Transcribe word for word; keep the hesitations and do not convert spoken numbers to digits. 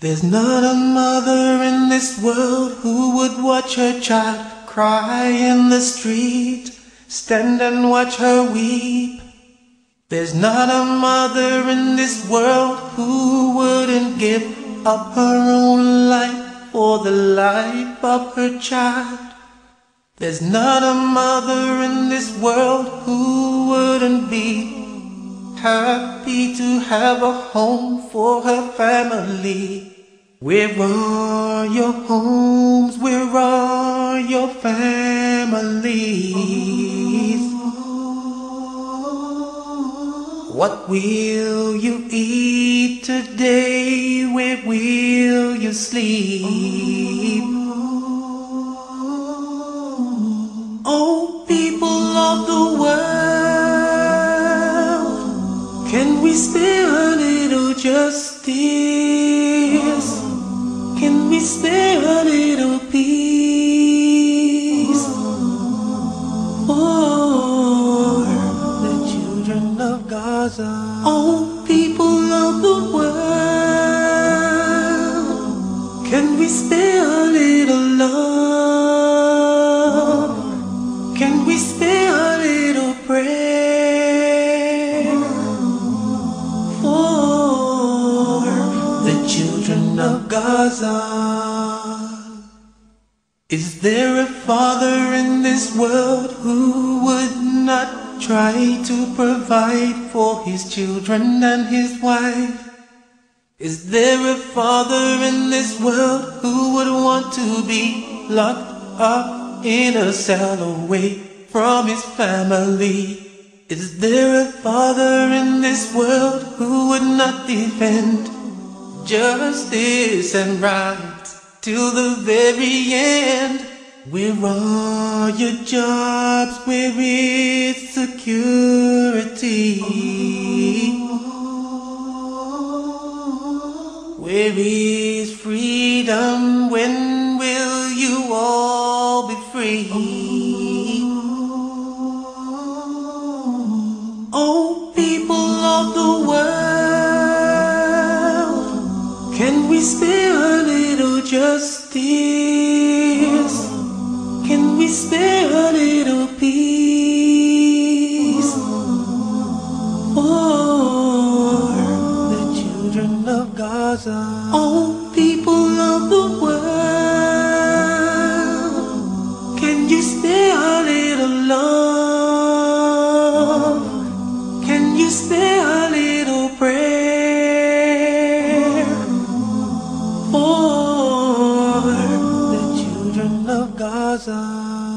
There's not a mother in this world who would watch her child cry in the street, stand and watch her weep. There's not a mother in this world who wouldn't give up her own life for the life of her child. There's not a mother in this world who wouldn't be happy to have a home for her family. Where are your homes? Where are your families? What will you eat today? Where will you sleep? Oh, people of the world, can we spare a little justice? Can we spare a little peace for the children of Gaza? Oh, people of the world, can we spare a little love? Can we spare a little prayer for the children of Gaza? Is there a father in this world who would not try to provide for his children and his wife? Is there a father in this world who would want to be locked up in a cell away from his family? Is there a father in this world who would not defend justice and right till the very end? Where are your jobs? Where is security? Where is freedom? When will you all be free? Oh, people of the world, can we spare a little justice? Can we spare a little peace for the children of Gaza? Oh, people of the world, can you spare a little love? Can you spare a little prayer for the children of Gaza?